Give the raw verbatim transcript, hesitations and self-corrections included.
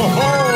Ho ho!